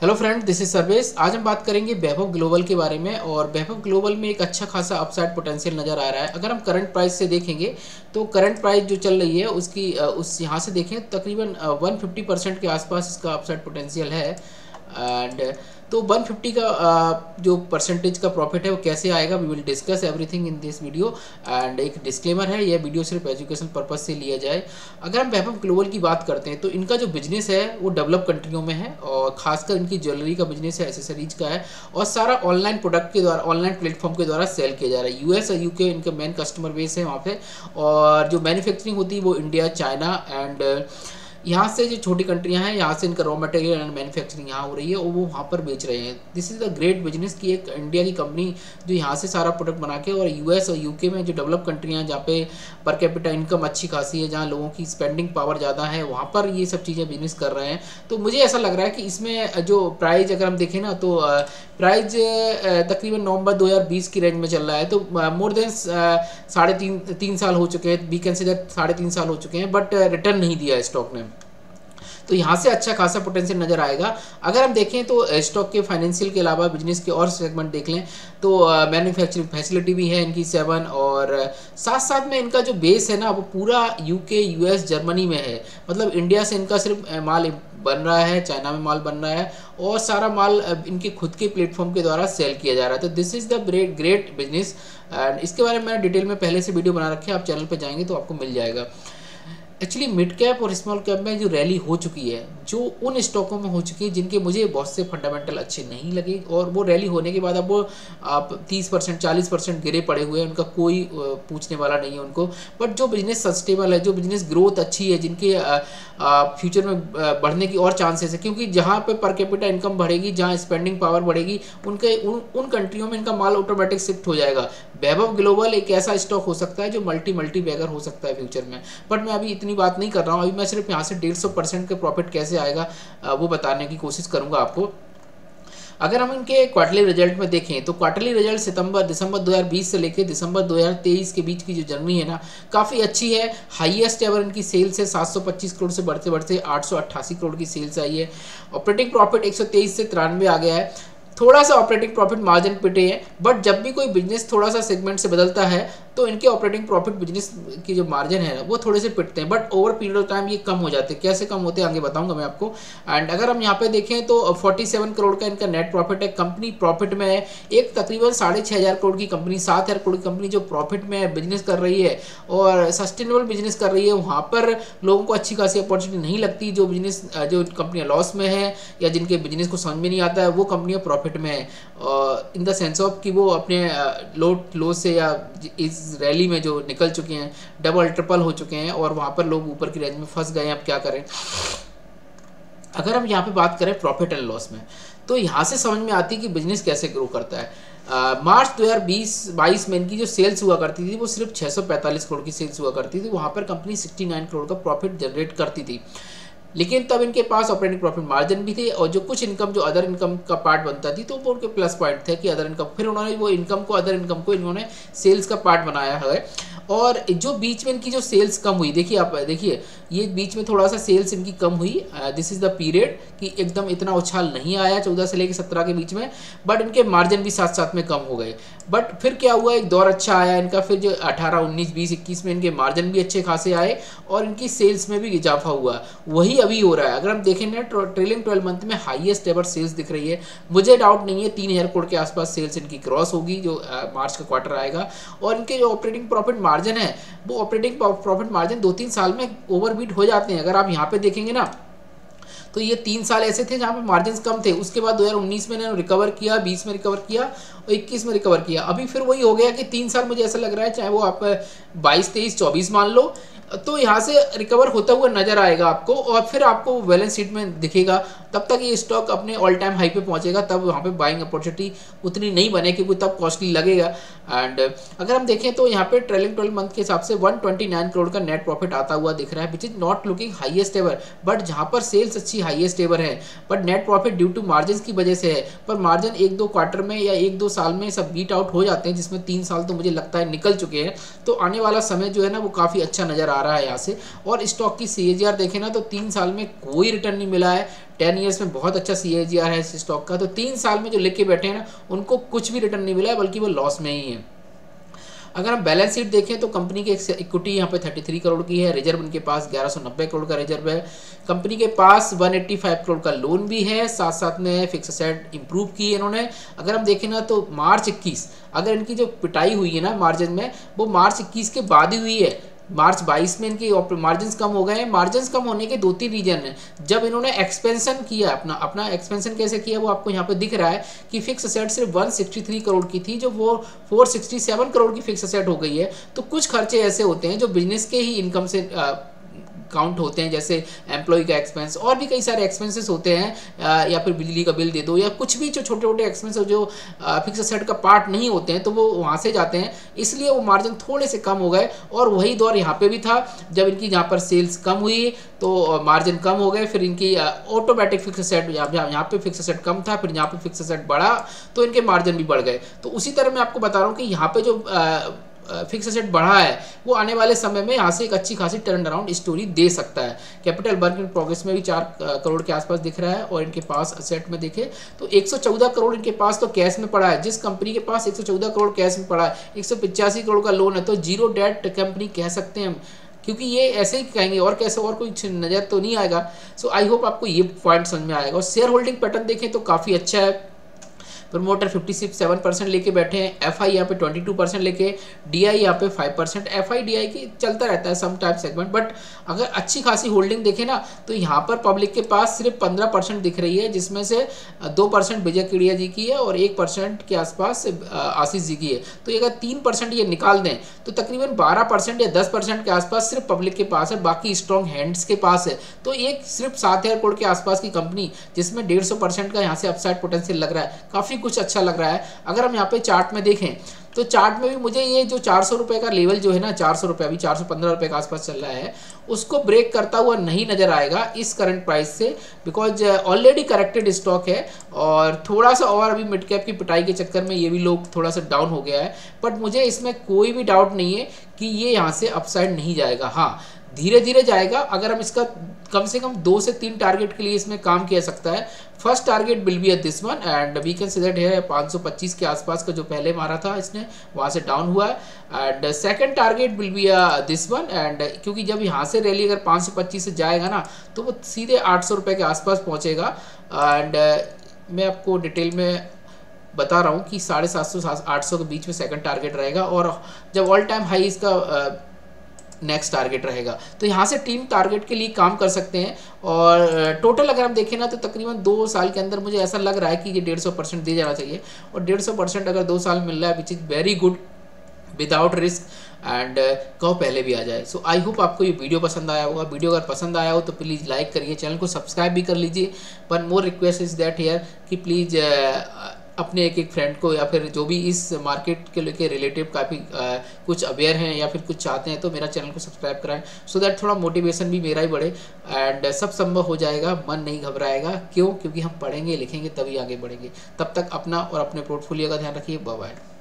Hello friend, this is Sarvesh. आज हम बात करेंगे वैभव ग्लोबल के बारे में। और वैभव ग्लोबल में एक अच्छा खासा अपसाइड पोटेंशियल नज़र आ रहा है। अगर हम करंट प्राइस से देखेंगे तो करंट प्राइस जो चल रही है उसकी उस यहाँ से देखें तकरीबन 150% के आसपास इसका अपसाइड पोटेंशियल है। एंड तो 150 का जो परसेंटेज का प्रॉफिट है वो कैसे आएगा, we will discuss everything in this video. And एक डिस्क्लेमर है, यह वीडियो सिर्फ एजुकेशन पर्पस से लिया जाए। अगर हम वैभव ग्लोबल की बात करते हैं तो इनका जो बिजनेस है वो डेवलप कंट्रीयों में है, और खासकर इनकी ज्वेलरी का बिजनेस है, एसेसरीज का है, और सारा ऑनलाइन प्रोडक्ट के द्वारा, ऑनलाइन प्लेटफॉर्म के द्वारा सेल किया जा रहा है। US और UK इनका मेन कस्टमर बेस है वहाँ पर, और जो मैन्युफैक्चरिंग होती है वो इंडिया, चाइना एंड यहाँ से जो छोटी कंट्रियाँ हैं यहाँ से इनका रॉ मटेरियल एंड मैन्युफैक्चरिंग यहाँ हो रही है और वो वहाँ पर बेच रहे हैं। This is the great business कि एक इंडिया की कंपनी जो यहाँ से सारा प्रोडक्ट बना के, और US और UK में जो डेवलप कंट्रियाँ हैं जहाँ पे पर कैपिटा इनकम अच्छी खासी है, जहाँ लोगों की स्पेंडिंग पावर ज़्यादा है, वहाँ पर ये सब चीज़ें बिजनेस कर रहे हैं। तो मुझे ऐसा लग रहा है कि इसमें जो प्राइस अगर हम देखें ना तो प्राइस तकरीबन नवंबर 2020 की रेंज में चल रहा है। तो मोर देन 3.5 साल हो चुके हैं, वी कैन से दैट 3.5 साल हो चुके हैं, बट रिटर्न नहीं दिया है स्टॉक ने। तो यहाँ से अच्छा खासा पोटेंशियल नज़र आएगा। अगर हम देखें तो स्टॉक के फाइनेंशियल के अलावा बिजनेस के और सेगमेंट देख लें तो मैन्युफैक्चरिंग फैसिलिटी भी है इनकी 7, और साथ साथ में इनका जो बेस है ना वो पूरा UK, US, जर्मनी में है। मतलब इंडिया से इनका सिर्फ माल बन रहा है, चाइना में माल बन रहा है, और सारा माल इनके खुद के प्लेटफॉर्म के द्वारा सेल किया जा रहा है। तो this is the great business. And इसके बारे में मैंने डिटेल में पहले से वीडियो बना रखे, आप चैनल पर जाएंगे तो आपको मिल जाएगा। एक्चुअली मिड कैप और स्मॉल कैप में जो रैली हो चुकी है जो उन स्टॉकों में हो चुकी है जिनके मुझे बहुत से फंडामेंटल अच्छे नहीं लगे, और वो रैली होने के बाद अब वो 30% 40% गिरे पड़े हुए हैं, उनका कोई पूछने वाला नहीं है उनको। बट जो बिज़नेस सस्टेनेबल है, जो बिज़नेस ग्रोथ अच्छी है, जिनके फ्यूचर में बढ़ने की और चांसेस है, क्योंकि जहाँ पर कैपिटा इनकम बढ़ेगी, जहाँ स्पेंडिंग पावर बढ़ेगी, उन कंट्रियों में इनका माल ऑटोमेटिक शिफ्ट हो जाएगा। वैभव ग्लोबल एक ऐसा स्टॉक हो सकता है जो मल्टीबैगर हो सकता है फ्यूचर में। बट मैं अभी बात नहीं कर रहा हूं, अभी मैं सिर्फ यहां से 150% के प्रॉफिट कैसे आएगा वो बताने की कोशिश करूंगा आपको। अगर हम इनके क्वार्टरली रिजल्ट में देखें तो क्वार्टरली रिजल्ट दिसंबर 2020 से लेकर दिसंबर 2023 के बीच की जो जर्नी है ना काफ़ी अच्छी है। हाईएस्ट एवर इनकी सेल्स है, 725 करोड़ से बढ़ते बढ़ते 888 करोड़ की सेल्स आई है। ऑपरेटिंग प्रॉफिट 123 से 93 आ गया है। थोड़ा सा ऑपरेटिंग प्रॉफिट मार्जिन पिटे है, बट जब भी कोई बिजनेस थोड़ा सा सेगमेंट से बदलता है तो इनके ऑपरेटिंग प्रॉफिट, बिजनेस की जो मार्जिन है वो थोड़े से पिटते हैं, but over period of time ये कम हो जाते हैं। कैसे कम होते हैं आगे बताऊंगा मैं आपको। एंड अगर हम यहाँ पे देखें तो 47 करोड़ का इनका नेट प्रॉफिट है, कंपनी प्रॉफिट में है। एक तकरीबन 6,500 करोड़ की कंपनी, 7,000 करोड़ की कंपनी जो प्रॉफिट में बिजनेस कर रही है और सस्टेनेबल बिजनेस कर रही है, वहाँ पर लोगों को अच्छी खासी अपॉर्चुनिटी नहीं लगती। जो कंपनियाँ लॉस में है या जिनके बिजनेस को समझ में नहीं आता है वो कंपनियाँ प्रॉफिट में है, इन द सेंस ऑफ कि वो अपने लो से या इस रैली में जो निकल चुके हैं, डबल ट्रिपल हो चुके हैं, और वहाँ पर लोग ऊपर की रेंज में फंस गए हैं, अब क्या करें। अगर हम यहाँ पे बात करें प्रॉफिट एंड लॉस में तो यहाँ से समझ में आती है कि बिजनेस कैसे ग्रो करता है। मार्च 2022 में इनकी जो सेल्स हुआ करती थी वो सिर्फ 645 करोड़ की सेल्स हुआ करती थी, वहाँ पर कंपनी 69 करोड़ का प्रॉफिट जनरेट करती थी, लेकिन तब इनके पास ऑपरेटिंग प्रॉफिट मार्जिन भी थे, और जो कुछ इनकम, जो अदर इनकम का पार्ट बनता थी तो वो उनके प्लस पॉइंट थे कि अदर इनकम। फिर उन्होंने वो इनकम को, अदर इनकम को इन्होंने सेल्स का पार्ट बनाया है, और जो बीच में इनकी जो सेल्स कम हुई, देखिए आप देखिए ये बीच में थोड़ा सा सेल्स इनकी कम हुई, दिस इज़ द पीरियड कि एकदम इतना उछाल नहीं आया 14 से लेकर 17 के बीच में, बट इनके मार्जिन भी साथ साथ में कम हो गए। बट फिर क्या हुआ, एक दौर अच्छा आया इनका, फिर जो 18, 19, 20, 21 में इनके मार्जिन भी अच्छे खासे आए और इनकी सेल्स में भी इजाफा हुआ। वही अभी हो रहा है। अगर हम देखें ना ट्रेलिंग 12 मंथ में हाईएस्ट एवर सेल्स दिख रही है। मुझे डाउट नहीं है 3,000 करोड़ के आसपास सेल्स इनकी क्रॉस होगी जो मार्च का क्वार्टर आएगा, और इनके जो ऑपरेटिंग प्रॉफिट मार्जिन है वो ऑपरेटिंग प्रॉफिट मार्जिन 2-3 साल में ओवरबीट हो जाते हैं। अगर आप यहाँ पे देखेंगे ना तो ये 3 साल ऐसे थे जहाँ पे मार्जिन कम थे, उसके बाद 2019 में इन्होंने रिकवर किया, 20 में रिकवर किया और 21 में रिकवर किया। अभी फिर वही हो गया कि 3 साल, मुझे ऐसा लग रहा है चाहे वो आप 22, 23, 24 मान लो, तो यहाँ से रिकवर होता हुआ नज़र आएगा आपको, और फिर आपको बैलेंस शीट में दिखेगा। तब तक ये स्टॉक अपने ऑल टाइम हाई पे पहुँचेगा, तब वहाँ पे बाइंग अपॉर्चुनिटी उतनी नहीं बने क्योंकि तब कॉस्टली लगेगा। एंड अगर हम देखें तो यहाँ पे ट्रेलिंग 12 मंथ के हिसाब से 129 करोड़ का नेट प्रॉफिट आता हुआ दिख रहा है, which is not looking highest ever. But जहाँ पर सेल्स अच्छी हाईएस्ट एवर है, but net profit due to margin की वजह से है, पर मार्जिन 1-2 क्वार्टर में या 1-2 साल में सब बीट आउट हो जाते हैं, जिसमें 3 साल तो मुझे लगता है निकल चुके हैं। तो आने वाला समय जो है ना वो काफ़ी अच्छा नज़र आ रहा है यहाँ से। और स्टॉक की CAGR देखें ना तो 3 साल में कोई रिटर्न नहीं मिला है। 10 ईयर्स में बहुत अच्छा CAGR है इस स्टॉक का, तो 3 साल में जो लेके बैठे हैं ना उनको कुछ भी रिटर्न नहीं मिला है, बल्कि वो लॉस में ही है। अगर हम बैलेंस शीट देखें तो कंपनी की इक्विटी यहाँ पे 33 करोड़ की है, रिजर्व उनके पास 1190 करोड़ का रिजर्व है, कंपनी के पास 185 करोड़ का लोन भी है, साथ साथ में फिक्स असेट इंप्रूव की है इन्होंने। अगर हम देखें ना तो मार्च 21, अगर इनकी जो पिटाई हुई है ना मार्जिन में, वो मार्च 21 के बाद ही हुई है। मार्च 22 में इनके मार्जिन कम हो गए हैं। मार्जिन कम होने के 2-3 रीजन हैं। जब इन्होंने एक्सपेंशन किया, अपना एक्सपेंशन कैसे किया वो आपको यहाँ पे दिख रहा है कि फिक्स असेट सिर्फ 163 करोड़ की थी, जो वो 467 करोड़ की फिक्स असेट हो गई है। तो कुछ खर्चे ऐसे होते हैं जो बिजनेस के ही इनकम से काउंट होते हैं, जैसे एम्प्लॉय का एक्सपेंस और भी कई सारे एक्सपेंसेस होते हैं, या फिर बिजली का बिल दे दो या कुछ भी जो छोटे छोटे एक्सपेंस जो फिक्स असेट का पार्ट नहीं होते हैं तो वो वहाँ से जाते हैं, इसलिए वो मार्जिन थोड़े से कम हो गए। और वही दौर यहाँ पे भी था, जब इनकी यहाँ पर सेल्स कम हुई तो मार्जिन कम हो गए, फिर इनकी ऑटोमेटिक फिक्स असेट, यहाँ पर फिक्स असेट कम था, फिर यहाँ पर फिक्स असेट बढ़ा तो इनके मार्जिन भी बढ़ गए। तो उसी तरह मैं आपको बता रहा हूँ कि यहाँ पर जो फिक्स असेट बढ़ा है वो आने वाले समय में यहाँ से एक अच्छी खासी टर्न अराउंड स्टोरी दे सकता है। कैपिटल वर्क इन प्रोग्रेस में भी 4 करोड़ के आसपास दिख रहा है, और इनके पास असेट में देखें तो 114 करोड़ इनके पास तो कैश में पड़ा है। जिस कंपनी के पास 114 करोड़ कैश में पड़ा है, 185 करोड़ का लोन है, तो जीरो डेट कंपनी कह सकते हैं हम, क्योंकि ये ऐसे ही कहेंगे और कैसे, और कोई नज़र तो नहीं आएगा। सो आई होप आपको ये पॉइंट समझ में आएगा। और शेयर होल्डिंग पैटर्न देखें तो काफ़ी अच्छा है। प्रमोटर 57% लेके बैठे हैं, FI यहाँ पे 22% लेके, DI यहाँ पे 5%, FI DI की चलता रहता है सम टाइप सेगमेंट, बट अगर अच्छी खासी होल्डिंग देखें ना तो यहाँ पर पब्लिक के पास सिर्फ 15% दिख रही है, जिसमें से 2% विजय केडिया जी की है और 1% के आसपास आशीष जी की है। तो अगर 3% ये निकाल दें तो तकरीबन 12% या 10% के आसपास सिर्फ पब्लिक के पास है, बाकी स्ट्रॉन्ग हैंड्स के पास है। तो एक सिर्फ 7000 करोड़ के आसपास की कंपनी जिसमें 150% का यहाँ से अपसाइड पोटेंशियल लग रहा है, काफ़ी कुछ अच्छा लग रहा है। अगर हम यहाँ पे चार्ट में देखें तो चार्ट में भी मुझे ये जो 400 रुपये का लेवल जो है ना, 400 रुपये अभी 415 रुपये के आसपास चल रहा है, उसको ब्रेक करता हुआ नहीं नज़र आएगा इस करंट प्राइस से, बिकॉज ऑलरेडी करेक्टेड स्टॉक है। और थोड़ा सा और अभी मिड कैप की पिटाई के चक्कर में ये भी लोग थोड़ा सा डाउन हो गया है, बट मुझे इसमें कोई भी डाउट नहीं है कि ये यहाँ से अपसाइड नहीं जाएगा। हाँ, धीरे धीरे जाएगा। अगर हम इसका कम से कम 2 से 3 टारगेट के लिए इसमें काम किया सकता है। First target will be at this one and we can see that है 525 के आसपास का जो पहले मारा था इसने, वहाँ से डाउन हुआ है। And second target will be this one and, क्योंकि जब यहाँ से रैली अगर 525 से जाएगा ना तो वो सीधे 800 रुपये के आसपास पहुँचेगा। एंड मैं आपको डिटेल में बता रहा हूँ कि 750 से 800 के बीच में सेकेंड टारगेट रहेगा, और जब ऑल टाइम हाई इसका नेक्स्ट टारगेट रहेगा। तो यहाँ से 3 टारगेट के लिए काम कर सकते हैं। और टोटल अगर हम देखें ना तो तकरीबन 2 साल के अंदर मुझे ऐसा लग रहा है कि ये 150% दे जाना चाहिए, और 150% अगर 2 साल मिल रहा है which is very good without risk. And कहो पहले भी आ जाए। सो आई होप आपको ये वीडियो पसंद आया होगा। वीडियो अगर पसंद आया हो तो प्लीज़ लाइक करिए, चैनल को सब्सक्राइब भी कर लीजिए। One more request is that here कि प्लीज़ अपने एक फ्रेंड को या फिर जो भी इस मार्केट के लेके रिलेटिव काफ़ी कुछ अवेयर हैं या फिर कुछ चाहते हैं तो मेरा चैनल को सब्सक्राइब कराएं, सो दैट थोड़ा मोटिवेशन भी मेरा ही बढ़े। एंड सब संभव हो जाएगा, मन नहीं घबराएगा। क्योंकि हम पढ़ेंगे लिखेंगे तभी आगे बढ़ेंगे। तब तक अपना और अपने पोर्टफोलियो का ध्यान रखिए। Bye bye.